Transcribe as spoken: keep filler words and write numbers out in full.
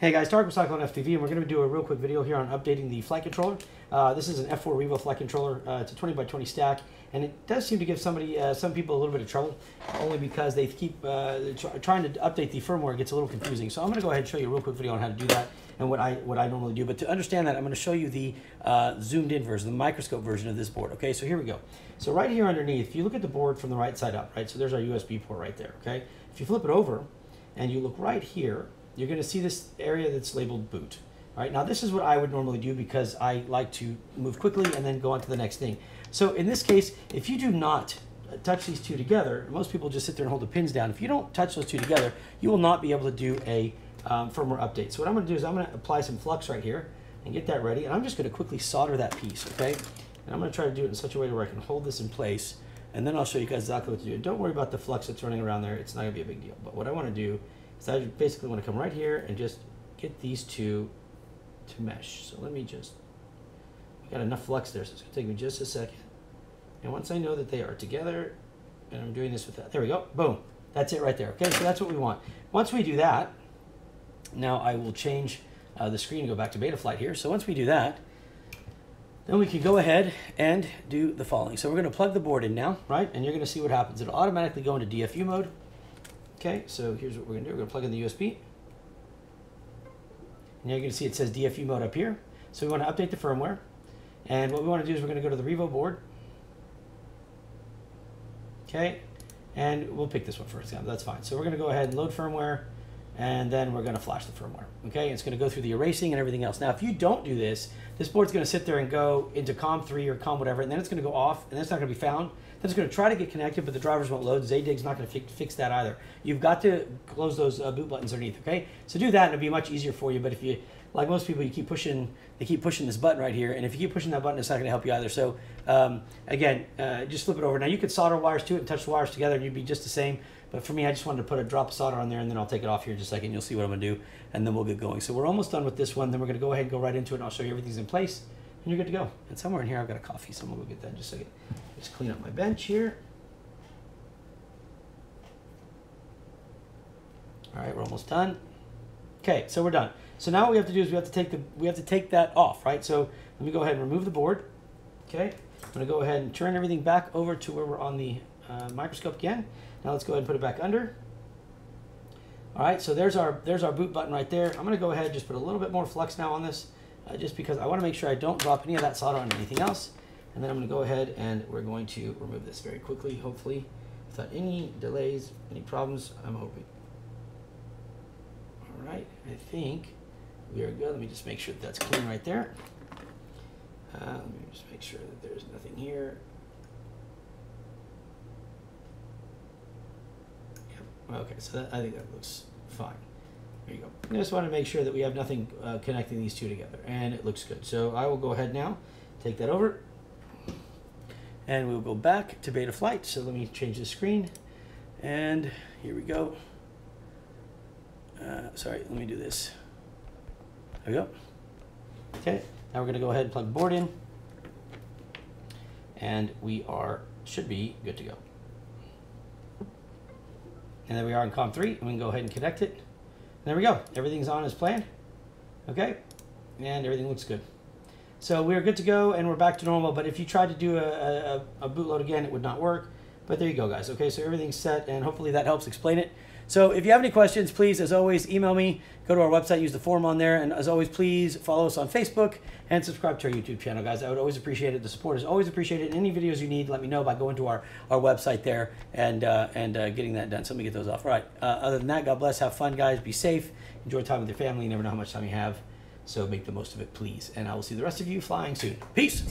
Hey guys, Tarik with Cyclone F P V, and we're going to do a real quick video here on updating the flight controller. Uh, this is an F four Revo flight controller. Uh, it's a twenty by twenty stack, and it does seem to give somebody, uh, some people a little bit of trouble, only because they keep uh, tr trying to update the firmware. It gets a little confusing. So I'm going to go ahead and show you a real quick video on how to do that and what I what I normally do. But to understand that, I'm going to show you the uh, zoomed in version, the microscope version of this board. Okay, so here we go. So right here underneath, if you look at the board from the right side up, right, so there's our U S B port right there, okay? If you flip it over and you look right here, you're going to see this area that's labeled boot. All right, now this is what I would normally do because I like to move quickly and then go on to the next thing. So in this case, if you do not touch these two together, most people just sit there and hold the pins down. If you don't touch those two together, you will not be able to do a um, firmware update. So what I'm going to do is I'm going to apply some flux right here and get that ready. And I'm just going to quickly solder that piece, okay? And I'm going to try to do it in such a way where I can hold this in place. And then I'll show you guys exactly what to do. Don't worry about the flux that's running around there. It's not going to be a big deal. But what I want to do, so I basically want to come right here and just get these two to mesh. So let me just, I got enough flux there, so it's going to take me just a second. And once I know that they are together, and I'm doing this with that, there we go, boom. That's it right there, okay? So that's what we want. Once we do that, now I will change uh, the screen and go back to Betaflight here. So once we do that, then we can go ahead and do the following. So we're going to plug the board in now, right? And you're going to see what happens. It'll automatically go into D F U mode. Okay, so here's what we're gonna do. We're gonna plug in the U S B. Now you're gonna see it says D F U mode up here. So we wanna update the firmware. And what we wanna do is we're gonna go to the Revo board. Okay, and we'll pick this one for example, that's fine. So we're gonna go ahead and load firmware, and then we're gonna flash the firmware. Okay, it's gonna go through the erasing and everything else. Now, if you don't do this, this board's gonna sit there and go into COM three or COM whatever, and then it's gonna go off, and that's not gonna be found. Then it's gonna try to get connected, but the drivers won't load. Zadig's not gonna fi fix that either. You've got to close those uh, boot buttons underneath, okay? So do that, and it'll be much easier for you, but if you, like most people, you keep pushing, they keep pushing this button right here, and if you keep pushing that button, it's not gonna help you either. So um, again, uh, just flip it over. Now, you could solder wires to it and touch the wires together, and you'd be just the same. But for me, I just wanted to put a drop of solder on there, and then I'll take it off here in just a second. You'll see what I'm going to do, and then we'll get going. So we're almost done with this one. Then we're going to go ahead and go right into it, and I'll show you everything's in place, and you're good to go. And somewhere in here, I've got a coffee, so I'm going to go get that in just a second. Just clean up my bench here. All right, we're almost done. Okay, so we're done. So now what we have to do is we have to take the we have to take that off, right? So let me go ahead and remove the board. Okay, I'm going to go ahead and turn everything back over to where we're on the uh, microscope again. Now let's go ahead and put it back under. All right, so there's our there's our boot button right there. I'm gonna go ahead and just put a little bit more flux now on this, uh, just because I wanna make sure I don't drop any of that solder on anything else. And then I'm gonna go ahead and we're going to remove this very quickly, hopefully, without any delays, any problems, I'm hoping. All right, I think we are good. Let me just make sure that that's clean right there. Uh, let me just make sure that there's nothing here. Okay, so that, I think that looks fine. There you go. I just want to make sure that we have nothing uh, connecting these two together, and it looks good. So I will go ahead now, take that over, and we'll go back to Betaflight. So let me change the screen, and here we go. Uh, sorry, let me do this. There we go. Okay, now we're going to go ahead and plug the board in, and we are should be good to go. And then we are in COM three, and we can go ahead and connect it. There we go. Everything's on as planned. Okay, and everything looks good. So we're good to go, and we're back to normal. But if you tried to do a, a, a bootload again, it would not work. But there you go, guys. Okay, so everything's set, and hopefully that helps explain it. So if you have any questions, please, as always, email me. Go to our website, use the form on there. And as always, please follow us on Facebook and subscribe to our YouTube channel, guys. I would always appreciate it. The support is always appreciated. Any videos you need, let me know by going to our, our website there and, uh, and uh, getting that done. So let me get those off. All right. Uh, other than that, God bless. Have fun, guys. Be safe. Enjoy time with your family. You never know how much time you have. So make the most of it, please. And I will see the rest of you flying soon. Peace.